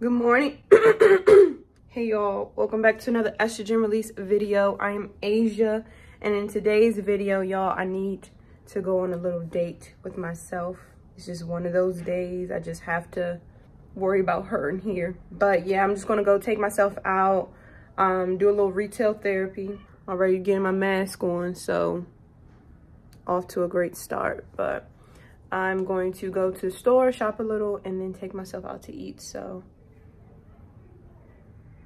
Good morning. Hey y'all, welcome back to another estrogen release video. I am Asia, and in today's video, y'all, I need to go on a little date with myself. It's just one of those days. I just have to worry about her in here. But yeah, I'm just gonna go take myself out, do a little retail therapy. Already getting my mask on, so off to a great start. But I'm going to go to the store, shop a little, and then take myself out to eat, so.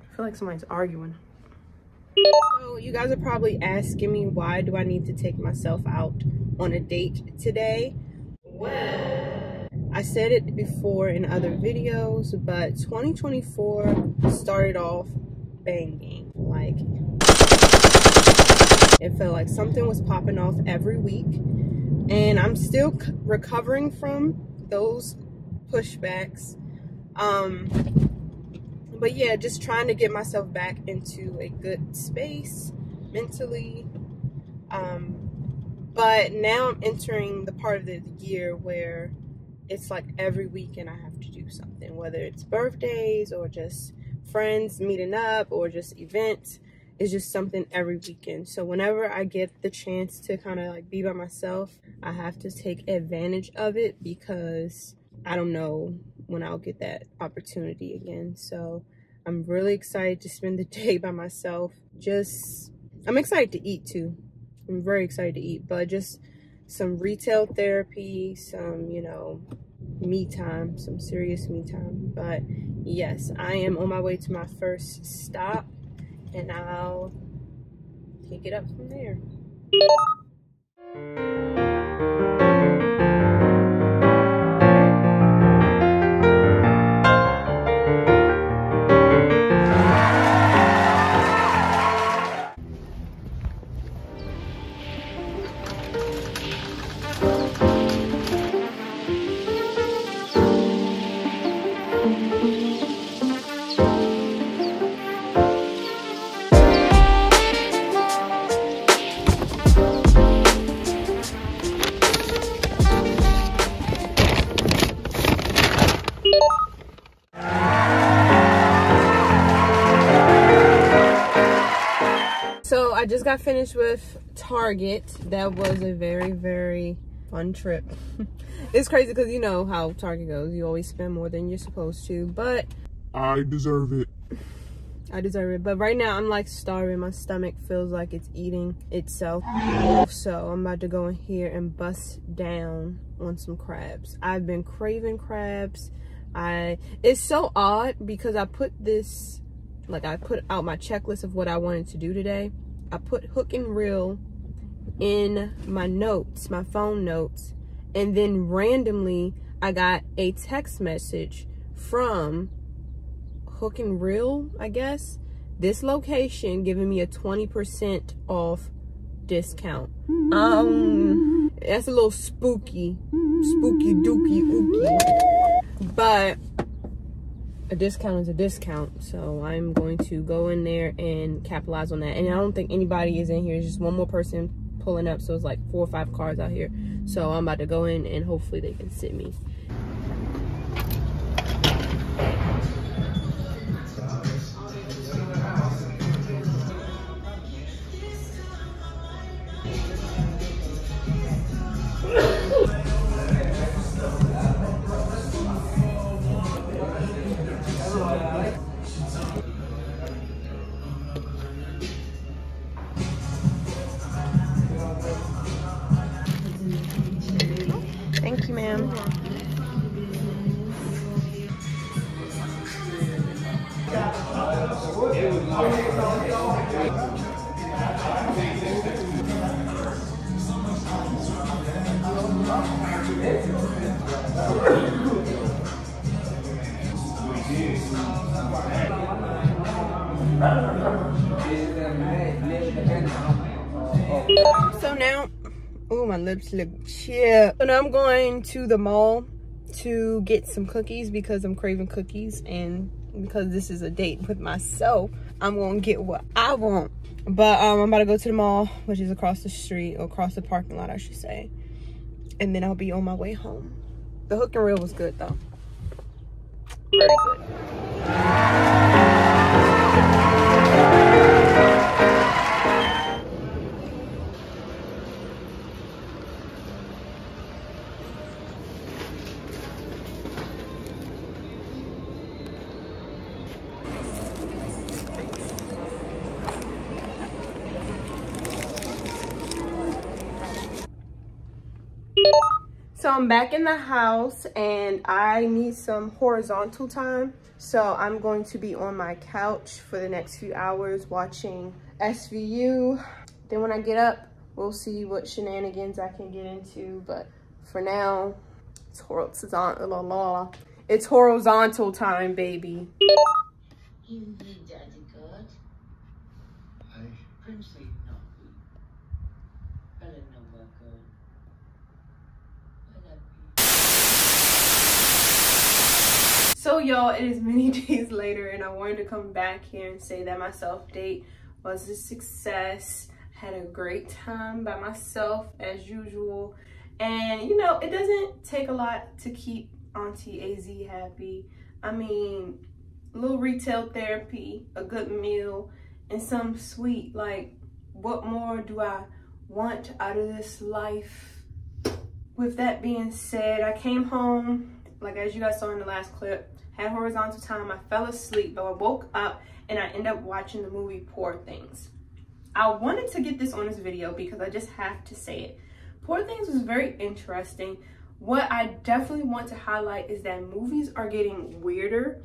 I feel like somebody's arguing. So you guys are probably asking me, why do I need to take myself out on a date today? Well, I said it before in other videos, but 2024 started off banging. Like, it felt like something was popping off every week, and I'm still recovering from those pushbacks. But yeah, just trying to get myself back into a good space mentally. But now I'm entering the part of the year where it's like every weekend I have to do something, whether it's birthdays or just friends meeting up or just events. It's just something every weekend. So whenever I get the chance to kind of like be by myself, I have to take advantage of it because I don't know when I'll get that opportunity again. So I'm really excited to spend the day by myself. Just, I'm excited to eat too. I'm very excited to eat, but just some retail therapy, some, you know, me time, some serious me time. But yes, I am on my way to my first stop, and I'll take it up from there. I just got finished with Target. That was a very, very fun trip. It's crazy because you know how Target goes. You always spend more than you're supposed to, but I deserve it. I deserve it. But right now I'm like starving. My stomach feels like it's eating itself. So I'm about to go in here and bust down on some crabs. I've been craving crabs. It's so odd because I put this, like I put out my checklist of what I wanted to do today. I put Hook and Reel in my notes, my phone notes, and then randomly I got a text message from Hook and Reel, I guess, this location, giving me a 20% off discount. That's a little spooky dookie ookie, but a discount is a discount, so I'm going to go in there and capitalize on that. And I don't think anybody is in here. It's just one more person pulling up, so it's like 4 or 5 cars out here. So I'm about to go in and hopefully they can sit me. So now, oh, my lips look chill. So now I'm going to the mall to get some cookies because I'm craving cookies, and because this is a date with myself, I'm gonna get what I want. But I'm about to go to the mall, which is across the street, or across the parking lot I should say, and then I'll be on my way home. The Hook and Reel was good though. Very good. So I'm back in the house and I need some horizontal time. So I'm going to be on my couch for the next few hours watching SVU. Then when I get up, we'll see what shenanigans I can get into. But for now, it's horizontal. La, la. It's horizontal time, baby. Indeed, Daddy God. Hi. Princely Nobu. Belenova God. So y'all, it is many days later and I wanted to come back here and say that my self-date was a success. I had a great time by myself as usual. And you know, it doesn't take a lot to keep Auntie AZ happy. I mean, a little retail therapy, a good meal, and some sweet. Like, what more do I want out of this life? With that being said, I came home, like as you guys saw in the last clip, had horizontal time. I fell asleep, but I woke up and I ended up watching the movie Poor Things. I wanted to get this on this video because I just have to say it. Poor Things was very interesting. What I definitely want to highlight is that movies are getting weirder,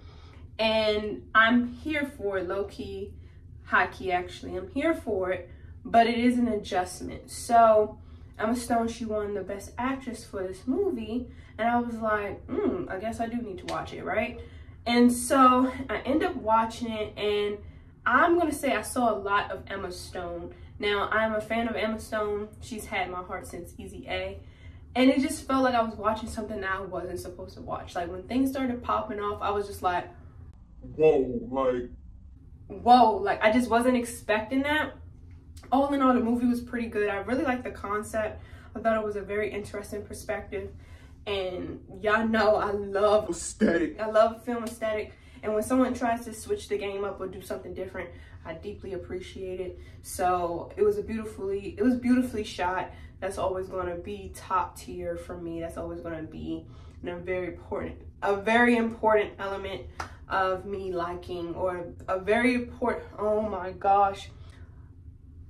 and I'm here for it, low-key, high-key actually. I'm here for it, but it is an adjustment. So Emma Stone, she won the Best Actress for this movie, and I was like, I guess I do need to watch it, right? And so I end up watching it, and I'm gonna say I saw a lot of Emma Stone. Now, I'm a fan of Emma Stone. She's had my heart since Easy A, and it just felt like I was watching something that I wasn't supposed to watch. Like, when things started popping off, I was just like, whoa, like I just wasn't expecting that. All in all, the movie was pretty good. I really liked the concept. I thought it was a very interesting perspective. And y'all know I love aesthetic. I love film aesthetic. And when someone tries to switch the game up or do something different, I deeply appreciate it. So it was beautifully shot. That's always going to be top tier for me. That's always going to be a very important element of me liking, or a very important, oh my gosh.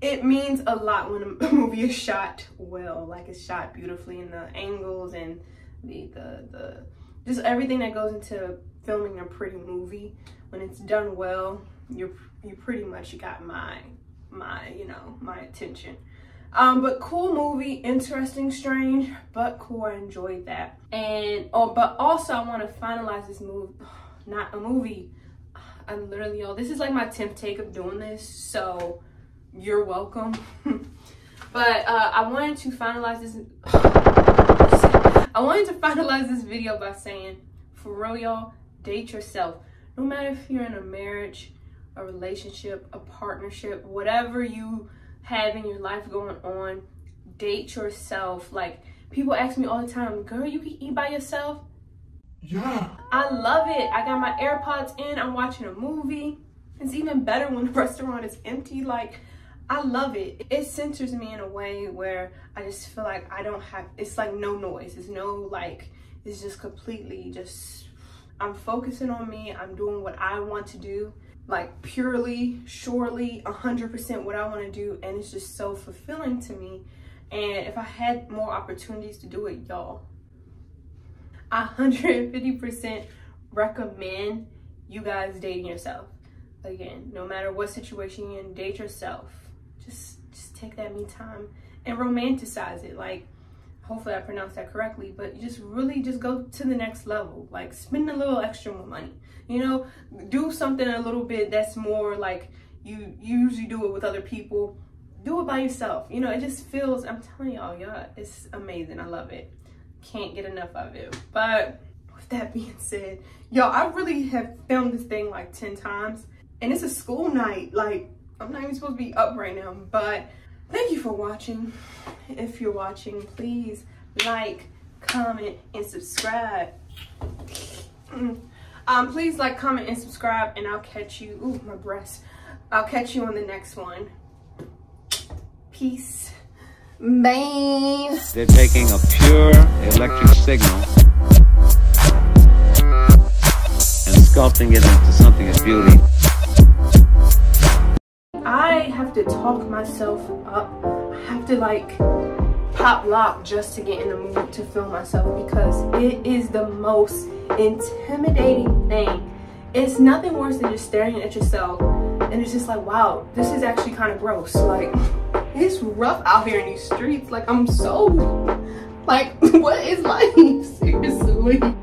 It means a lot when a movie is shot well, like it's shot beautifully, in the angles and the just everything that goes into filming a pretty movie. When it's done well, you pretty much got my attention. But cool movie, interesting, strange, but cool. I enjoyed that. And oh, but also I want to finalize this movie, not a movie. I'm literally, y'all, this is like my 10th take of doing this, so you're welcome. But I wanted to finalize this. I wanted to finalize this video by saying, for real, y'all, date yourself. No matter if you're in a marriage, a relationship, a partnership, whatever you have in your life going on, date yourself. Like, people ask me all the time, girl, you can eat by yourself? Yeah. I love it. I got my AirPods in. I'm watching a movie. It's even better when the restaurant is empty. Like, I love it. It centers me in a way where I just feel like I don't have, it's like no noise. It's no, like, it's just completely just, I'm focusing on me. I'm doing what I want to do, like purely, surely, 100% what I want to do. And it's just so fulfilling to me. And if I had more opportunities to do it, y'all, I 150% recommend you guys dating yourself. Again, no matter what situation you're in, date yourself. Just take that me time and romanticize it. Like, hopefully I pronounced that correctly, but you just really just go to the next level. Like, spend a little extra more money, you know, do something a little bit that's more like you usually do it with other people. Do it by yourself, you know. It just feels, I'm telling y'all, it's amazing. I love it, can't get enough of it. But with that being said, y'all, I really have filmed this thing like 10 times. And it's a school night, like, I'm not even supposed to be up right now, but thank you for watching. If you're watching, please like, comment, and subscribe. Please like, comment, and subscribe, and I'll catch you. Ooh, my breast. I'll catch you on the next one. Peace. Bye. They're taking a pure electric signal and sculpting it into something of beauty. I have to talk myself up. I have to like pop lock just to get in the mood to film myself, because it is the most intimidating thing. It's nothing worse than just staring at yourself and it's just like, wow, this is actually kind of gross. Like, it's rough out here in these streets. Like, I'm so, like, what is life? Seriously.